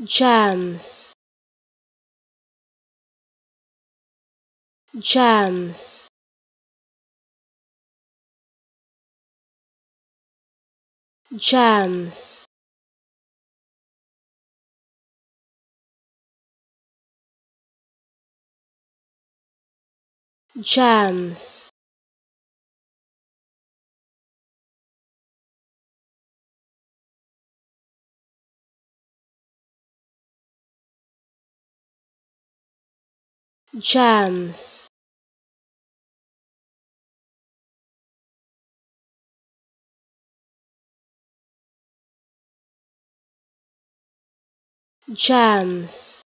jams, jams, jams, jams, jams, jams.